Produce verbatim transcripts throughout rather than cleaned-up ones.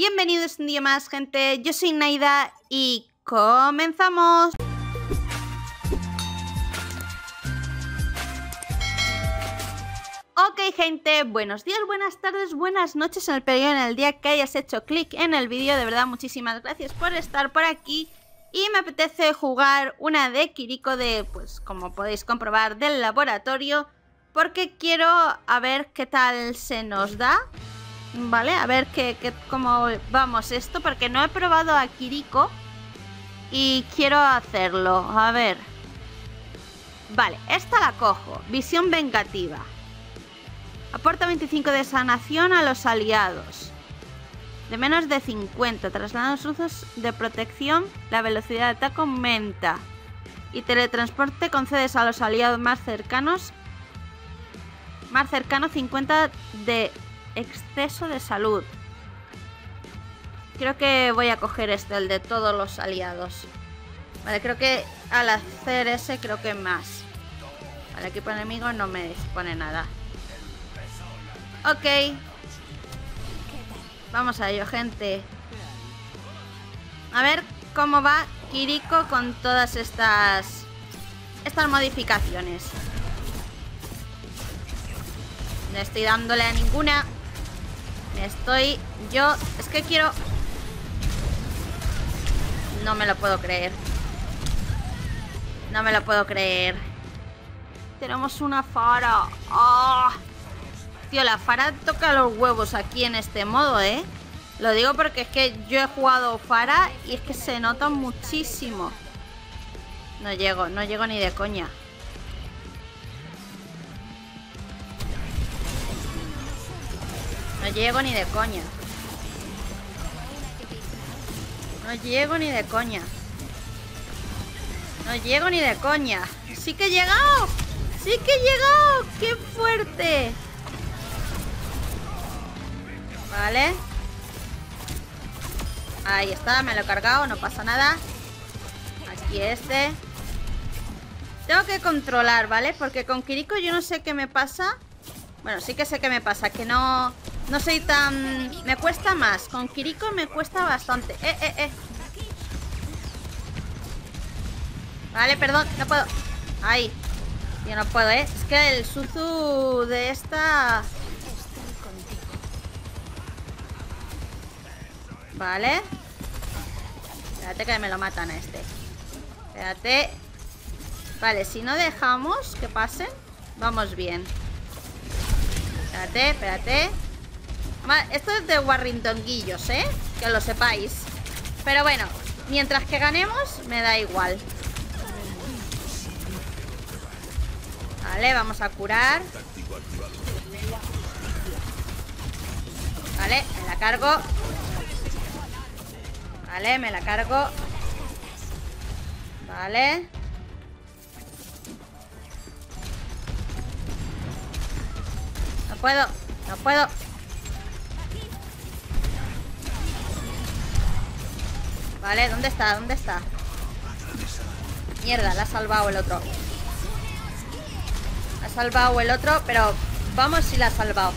Bienvenidos un día más, gente. Yo soy Naida y comenzamos. Ok, gente, buenos días, buenas tardes, buenas noches en el periodo, en el día que hayas hecho clic en el vídeo. De verdad, muchísimas gracias por estar por aquí. Y me apetece jugar una de Kiriko de, pues como podéis comprobar, del laboratorio, porque quiero a ver qué tal se nos da. Vale, a ver qué, qué, cómo vamos esto, porque no he probado a Kiriko y quiero hacerlo, a ver. Vale, esta la cojo, visión vengativa. Aporta veinticinco de sanación a los aliados de menos de cincuenta, traslada los usos de protección, la velocidad de ataque aumenta y teletransporte concedes a los aliados más cercanos más cercanos cincuenta de exceso de salud. Creo que voy a coger este, el de todos los aliados. Vale, creo que al hacer ese creo que más. Vale, equipo enemigo no me dispone nada. Ok. Vamos a ello, gente. A ver cómo va Kiriko con todas estas estas modificaciones. No estoy dándole a ninguna. Estoy yo... Es que quiero... No me lo puedo creer. No me lo puedo creer. Tenemos una Fara. ¡Oh! Tío, la Fara toca los huevos aquí en este modo, ¿eh? Lo digo porque es que yo he jugado Fara y es que se nota muchísimo. No llego, no llego ni de coña. No llego ni de coña. No llego ni de coña. No llego ni de coña. ¡Sí que he llegado! ¡Sí que he llegado! ¡Qué fuerte! Vale. Ahí está, me lo he cargado, no pasa nada. Aquí este. Tengo que controlar, ¿vale? Porque con Kiriko yo no sé qué me pasa. Bueno, sí que sé qué me pasa, que no... No soy tan... Me cuesta más. Con Kiriko me cuesta bastante. Eh, eh, eh. Vale, perdón. No puedo. Ahí. Yo no puedo, eh. Es que el Suzu de esta... Vale. Espérate que me lo matan a este. Espérate. Vale, si no dejamos que pasen, vamos bien. Espérate, espérate. Esto es de guarrintonguillos, ¿eh? Que lo sepáis. Pero bueno, mientras que ganemos, me da igual. Vale, vamos a curar. Vale, me la cargo. Vale, me la cargo. Vale. No puedo, no puedo. Vale, ¿dónde está? ¿Dónde está? Mierda, la ha salvado el otro. La ha salvado el otro, pero vamos si la ha salvado.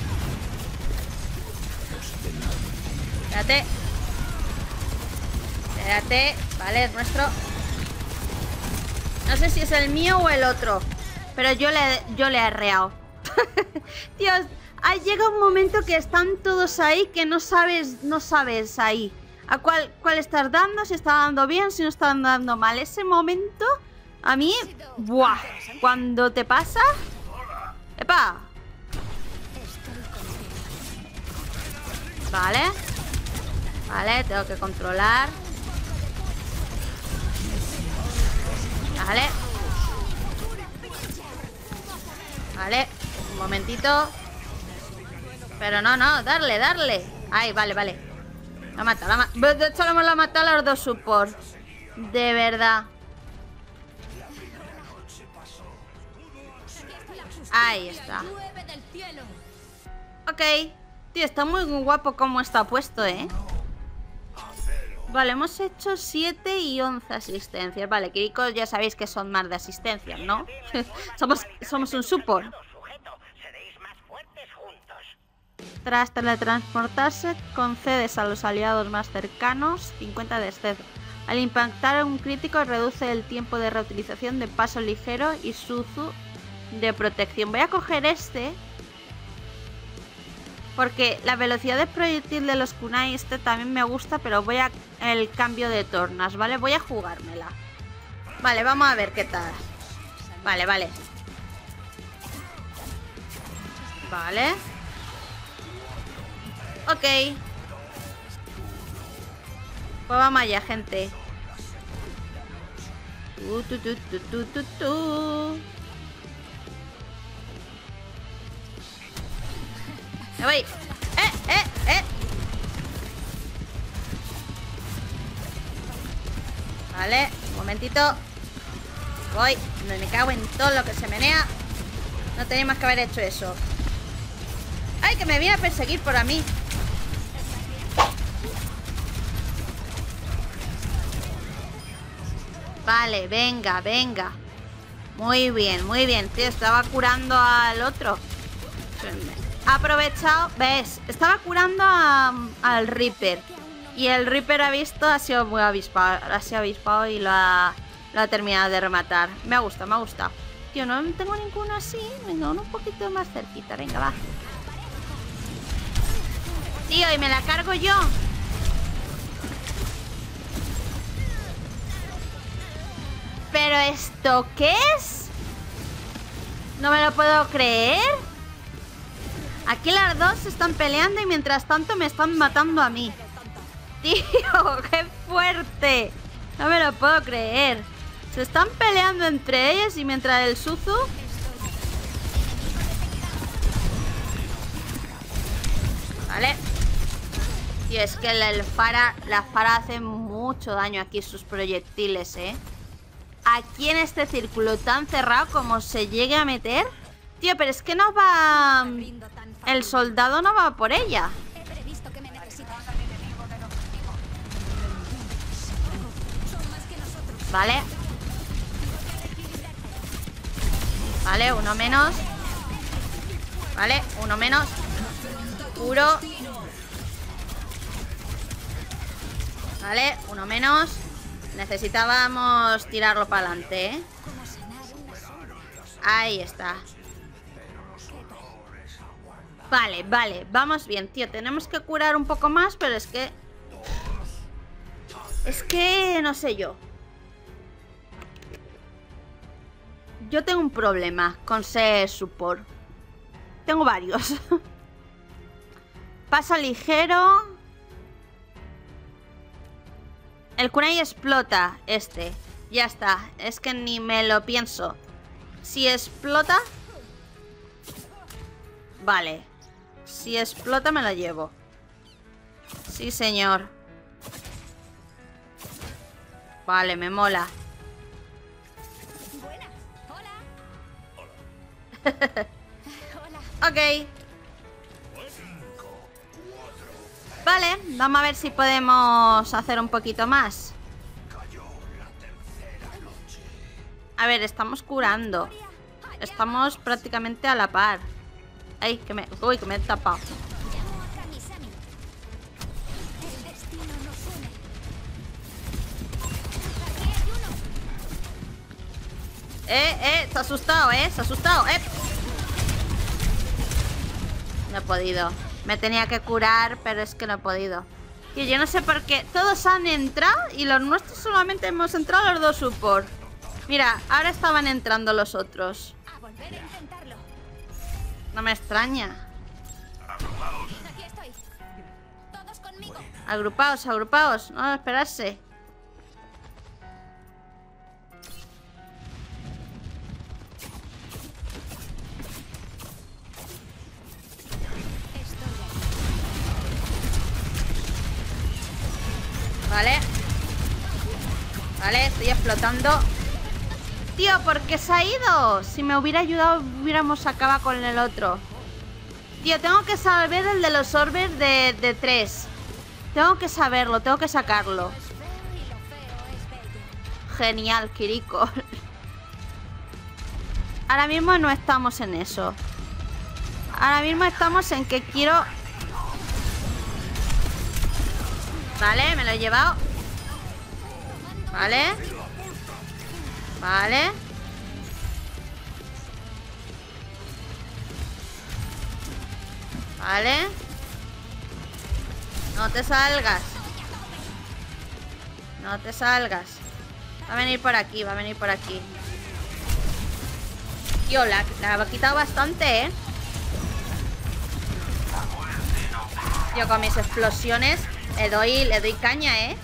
Espérate. Espérate. Vale, es nuestro. No sé si es el mío o el otro, pero yo le, yo le he arreado. Dios, ahí llega un momento que están todos ahí que no sabes, no sabes ahí. ¿A cuál, cuál estás dando? Si está dando bien, si no está dando mal. Ese momento, a mí... ¡Buah! Cuando te pasa... ¡Epa! Vale. Vale, tengo que controlar. Vale. Vale, un momentito. Pero no, no, darle, darle. Ay, vale, vale. La mata, la mata. De hecho, la hemos matado a los dos supports. De verdad. Ahí está. Ok. Tío, está muy guapo como está puesto, ¿eh? Vale, hemos hecho siete y once asistencias. Vale, Kiriko ya sabéis que son más de asistencias, ¿no? somos, somos un support. Tras teletransportarse, concedes a los aliados más cercanos cincuenta de exceso. Al impactar un crítico, reduce el tiempo de reutilización de paso ligero y Suzu de protección. Voy a coger este, porque la velocidad de proyectil de los kunai este también me gusta, pero voy a el cambio de tornas, ¿vale? Voy a jugármela. Vale, vamos a ver qué tal. Vale, vale. Vale. Ok. Pues vamos allá, gente. Uh, tu, tu, tu, tu, tu, tu. Me voy. ¡Eh, eh, eh! Vale, un momentito. Voy. Me, me cago en todo lo que se menea. No teníamos que haber hecho eso. ¡Ay, que me viene a perseguir por a mí! Vale, venga, venga. Muy bien, muy bien. Tío, estaba curando al otro. Aprovechado, ¿ves? Estaba curando a, al Reaper. Y el Reaper ha visto, ha sido muy avispado, ha sido avispado y lo ha, lo ha terminado de rematar. Me gusta, me gusta. Tío, no tengo ninguno así. Venga, uno un poquito más cerquita. Venga, va. Tío, y me la cargo yo. ¿Pero esto qué es? No me lo puedo creer. Aquí las dos se están peleando y mientras tanto me están matando a mí. Tío, qué fuerte. No me lo puedo creer. Se están peleando entre ellas y mientras el Suzu... Vale. Tío, es que el, el Fara, la Fara hace mucho daño aquí sus proyectiles, ¿eh? Aquí en este círculo tan cerrado como se llegue a meter. Tío, pero es que no va... El soldado no va por ella. Vale. Vale, uno menos. Vale, uno menos. Puro. Vale, uno menos. Necesitábamos tirarlo para adelante, ¿eh? Ahí está. Vale, vale, vamos bien, tío. Tenemos que curar un poco más, pero es que... Es que... no sé yo. Yo tengo un problema con ser support. Tengo varios. Paso ligero. El kunai explota este. Ya está. Es que ni me lo pienso. Si explota... Vale. Si explota me la llevo. Sí, señor. Vale, me mola. Buenas. Hola. Ok. Vale, vamos a ver si podemos hacer un poquito más. A ver, estamos curando. Estamos prácticamente a la par. Ay, que me... Uy, que me he tapado. Eh, eh, se ha asustado, eh, se ha asustado, eh. No he podido. Me tenía que curar, pero es que no he podido. Tío, yo no sé por qué. Todos han entrado y los nuestros solamente hemos entrado los dos support. Mira, ahora estaban entrando los otros. No me extraña. Agrupaos, agrupaos. No, esperarse. Vale. Vale, estoy explotando. Tío, ¿por qué se ha ido? Si me hubiera ayudado, hubiéramos acabado con el otro. Tío, tengo que saber el de los orbes de, de tres. Tengo que saberlo, tengo que sacarlo. Genial, Kiriko. Ahora mismo no estamos en eso. Ahora mismo estamos en que quiero Vale, me lo he llevado. Vale. Vale. Vale. No te salgas. No te salgas. Va a venir por aquí, va a venir por aquí. Tío, la, la ha quitado bastante, ¿eh? Yo con mis explosiones le doy, le doy caña, ¿eh?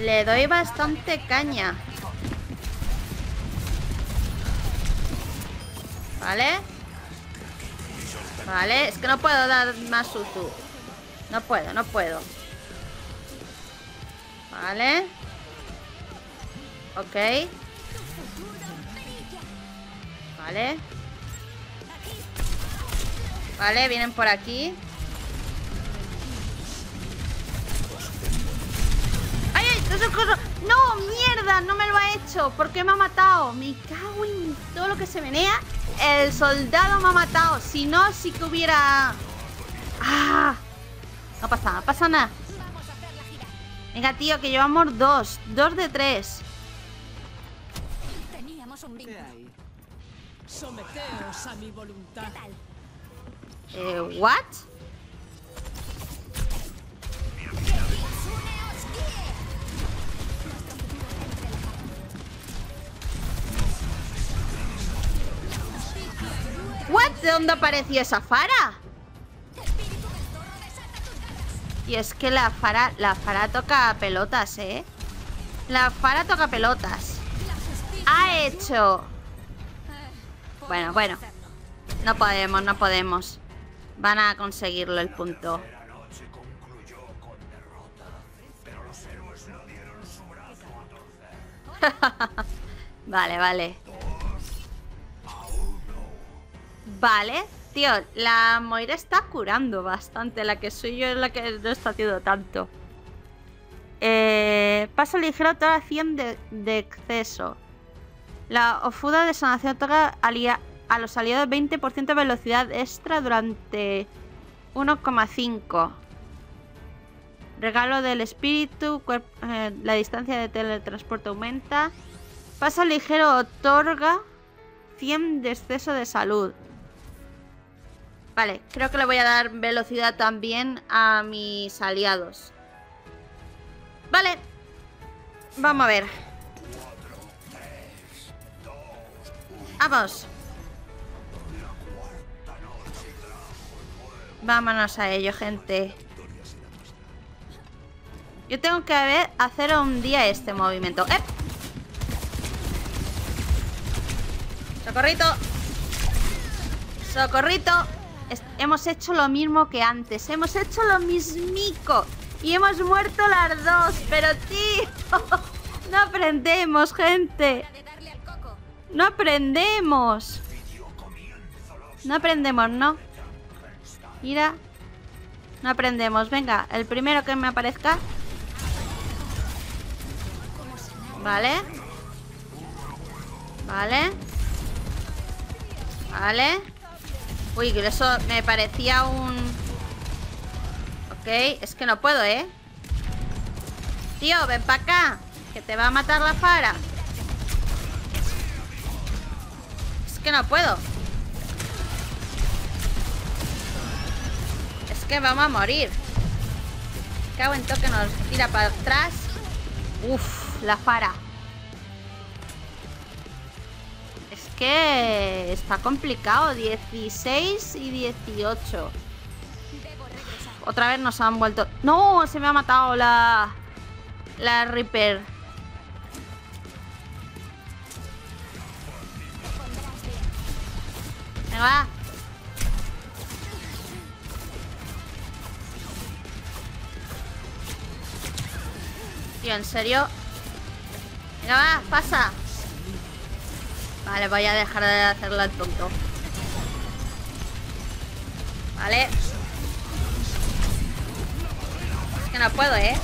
Le doy bastante caña. Vale. Vale, es que no puedo dar más Suzu. No puedo, no puedo. Vale. Ok. Vale. Vale, vienen por aquí. ¡Ay, ay! ¡No, mierda! No me lo ha hecho. ¿Por qué me ha matado? Me cago en todo lo que se menea. El soldado me ha matado. Si no, sí que hubiera... ¡Ah! No pasa nada, pasa nada. Venga, tío, que llevamos dos. Dos de tres. Teníamos un bingo. Someteos a mi voluntad. ¿Qué tal? Eh, what? What? ¿De dónde apareció esa Fara? Y es que la Fara, la Fara toca pelotas, ¿eh? La Fara toca pelotas. Ha hecho. Bueno, bueno. No podemos, no podemos. Van a conseguirlo el punto. Vale, vale. Vale, tío, la Moira está curando bastante. La que soy yo es la que no está haciendo tanto. Eh, paso ligero, toda acción de, de exceso. La ofuda de sanación toca alia. A los aliados veinte por ciento de velocidad extra durante uno coma cinco. Regalo del espíritu. Eh, la distancia de teletransporte aumenta. Paso ligero otorga cien de exceso de salud. Vale, creo que le voy a dar velocidad también a mis aliados. Vale. Vamos a ver. Vamos. Vámonos a ello, gente. Yo tengo que ver, hacer un día este movimiento. ¡Eh! ¡Socorrito! ¡Socorrito! Es, hemos hecho lo mismo que antes. Hemos hecho lo mismico. Y hemos muerto las dos. Pero tío, no aprendemos, gente. No aprendemos. No aprendemos, ¿no? Mira, no aprendemos. Venga, el primero que me aparezca. Vale. Vale. Vale. Uy, eso me parecía un... Ok, es que no puedo, ¿eh? Tío, ven para acá, que te va a matar la Fara. Es que no puedo. Que vamos a morir. Cago en toque, nos tira para atrás. Uf, la Fara. Es que está complicado. dieciséis y dieciocho. Otra vez nos han vuelto. No, se me ha matado la la Reaper. Venga. Tío, ¿en serio? Venga, va, pasa. Vale, voy a dejar de hacerlo al tonto. Vale. Es que no puedo, ¿eh?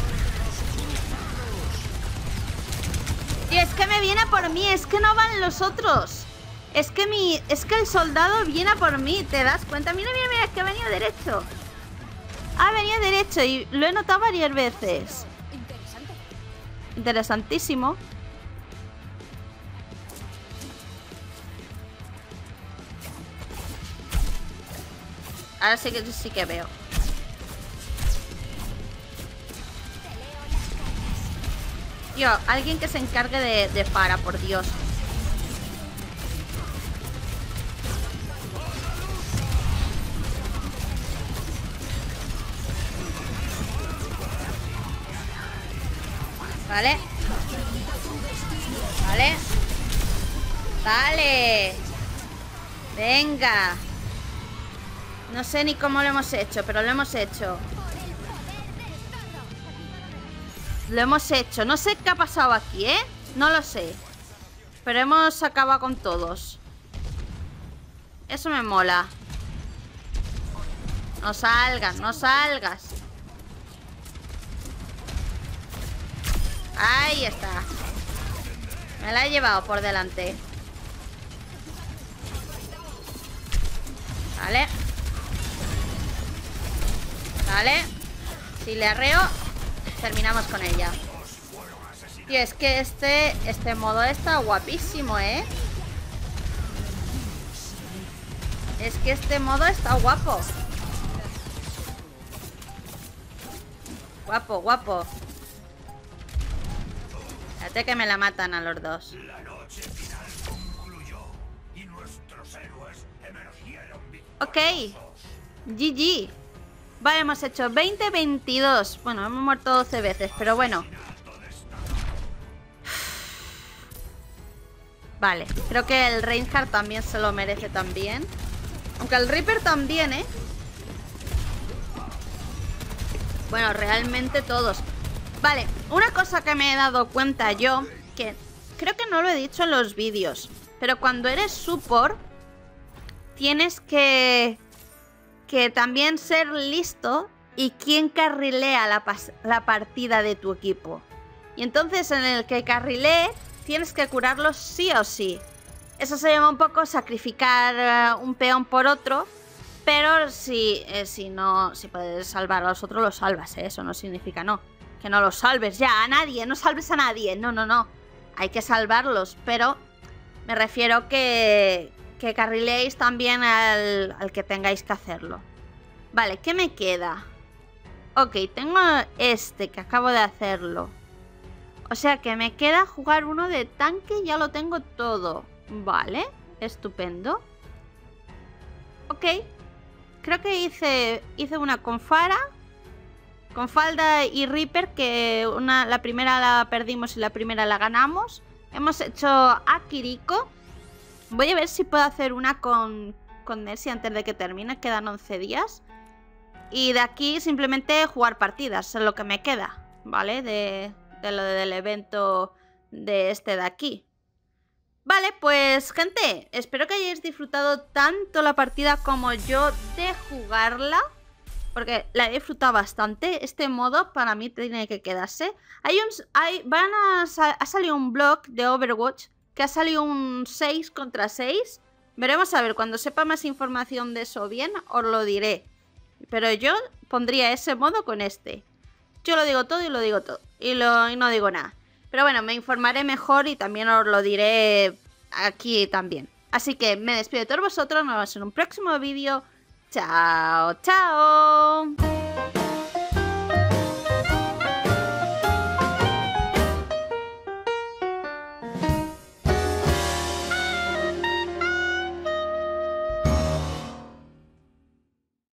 Tío, es que me viene a por mí. Es que no van los otros. Es que mi... Es que el soldado viene a por mí. ¿Te das cuenta? Mira, mira, mira. Es que ha venido derecho. Ha venido derecho y lo he notado varias veces. Interesantísimo. Ahora sí que sí que veo. Yo, alguien que se encargue de, de Fara, por Dios. Vale. Vale. Vale. Venga. No sé ni cómo lo hemos hecho, pero lo hemos hecho. Lo hemos hecho. No sé qué ha pasado aquí, ¿eh? No lo sé. Pero hemos acabado con todos. Eso me mola. No salgas, no salgas. Ahí está. Me la he llevado por delante. Vale. Vale. Si le arreo, terminamos con ella. Tío, es que este este modo está guapísimo, ¿eh? Es que este modo está guapo. Guapo, guapo. Espérate que me la matan a los dos. Ok. G G. Vale, hemos hecho veinte, veintidós. Bueno, hemos muerto doce veces, pero bueno. Vale, creo que el Reinhardt también se lo merece también. Aunque el Reaper también, ¿eh? Bueno, realmente todos. Vale, una cosa que me he dado cuenta yo, que creo que no lo he dicho en los vídeos, pero cuando eres support, tienes que... que también ser listo y quien carrilea la, la partida de tu equipo. Y entonces en el que carrilee tienes que curarlos sí o sí. Eso se llama un poco sacrificar uh, un peón por otro, pero si, eh, si no, si puedes salvar a los otros, los salvas, ¿eh? Eso no significa no, que no los salves ya a nadie, no salves a nadie, no, no, no. Hay que salvarlos, pero me refiero que... que carrileéis también al, al que tengáis que hacerlo. Vale, ¿qué me queda? Ok, tengo este que acabo de hacerlo. O sea que me queda jugar uno de tanque. Ya lo tengo todo. Vale, estupendo. Ok. Creo que hice, hice una con Fara, con Falda y Reaper, que una, la primera la perdimos y la primera la ganamos. Hemos hecho a Kiriko. Voy a ver si puedo hacer una con, con Mercy antes de que termine. Quedan once días. Y de aquí simplemente jugar partidas. Es lo que me queda, ¿vale? De, de lo del evento de este de aquí. Vale, pues gente, espero que hayáis disfrutado tanto la partida como yo de jugarla, porque la he disfrutado bastante. Este modo para mí tiene que quedarse. Hay un, hay, van a, ha salido un blog de Overwatch que ha salido un seis contra seis. Veremos a ver, cuando sepa más información de eso bien, os lo diré. Pero yo pondría ese modo con este. Yo lo digo todo y lo digo todo. Y, lo, y no digo nada. Pero bueno, me informaré mejor y también os lo diré aquí también. Así que me despido de todos vosotros. Nos vemos en un próximo vídeo. Chao, chao.